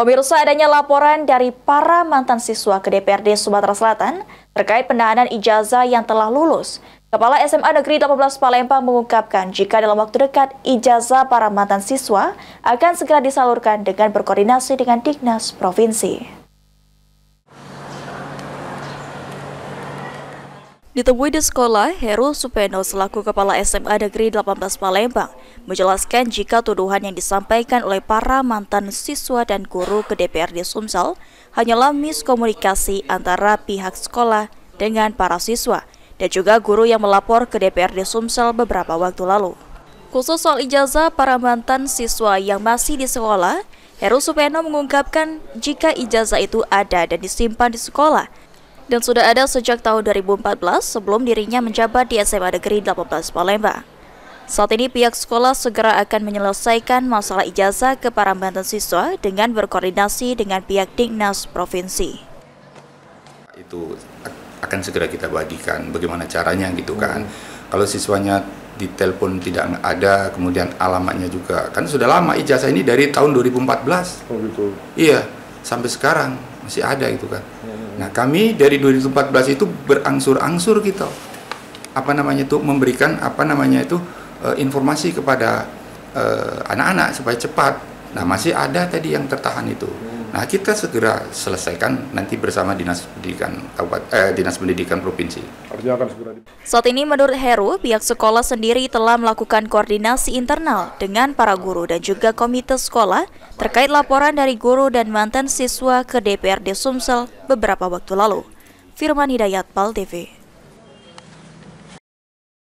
Pemirsa, adanya laporan dari para mantan siswa ke DPRD Sumatera Selatan terkait penahanan ijazah yang telah lulus. Kepala SMA Negeri 18 Palembang mengungkapkan jika dalam waktu dekat ijazah para mantan siswa akan segera disalurkan dengan berkoordinasi dengan Dignas Provinsi. Ditemui di sekolah, Heru Supeno selaku Kepala SMA Negeri 18 Palembang menjelaskan jika tuduhan yang disampaikan oleh para mantan siswa dan guru ke DPRD Sumsel hanyalah miskomunikasi antara pihak sekolah dengan para siswa dan juga guru yang melapor ke DPRD Sumsel beberapa waktu lalu. Khusus soal ijazah para mantan siswa yang masih di sekolah, Heru Supeno mengungkapkan jika ijazah itu ada dan disimpan di sekolah, dan sudah ada sejak tahun 2014 sebelum dirinya menjabat di SMA Negeri 18 Palembang. Saat ini pihak sekolah segera akan menyelesaikan masalah ijazah ke para mantan siswa dengan berkoordinasi dengan pihak Dignas Provinsi. Itu akan segera kita bagikan bagaimana caranya gitu kan. Kalau siswanya di telepon tidak ada, kemudian alamatnya juga. Kan sudah lama ijazah ini dari tahun 2014. Oh gitu. Iya, sampai sekarang masih ada gitu kan. Nah, kami dari 2014 itu berangsur-angsur gitu, memberikan informasi kepada anak-anak supaya cepat. Nah, masih ada tadi yang tertahan itu. Nah, kita segera selesaikan nanti bersama Dinas Pendidikan Provinsi. Saat ini menurut Heru, pihak sekolah sendiri telah melakukan koordinasi internal dengan para guru dan juga komite sekolah terkait laporan dari guru dan mantan siswa ke DPRD Sumsel beberapa waktu lalu. Firman Hidayat, PAL TV.